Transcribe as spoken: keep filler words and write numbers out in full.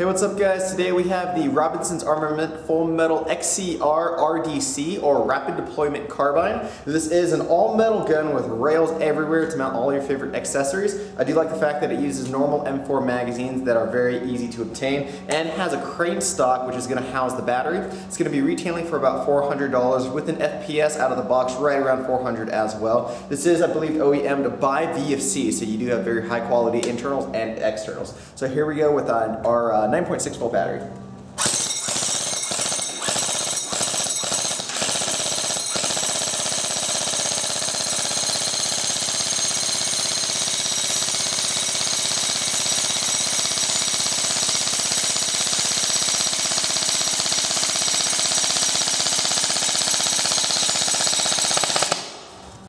Hey, what's up guys? Today we have the Robinson's Armament Full Metal X C R R D C, or Rapid Deployment Carbine. This is an all metal gun with rails everywhere to mount all your favorite accessories. I do like the fact that it uses normal M four magazines that are very easy to obtain and has a crane stock which is going to house the battery. It's going to be retailing for about four hundred dollars with an F P S out of the box right around four hundred dollars as well. This is, I believe, O E M'd by V F C, so you do have very high quality internals and externals. So here we go with our uh, nine point six volt battery.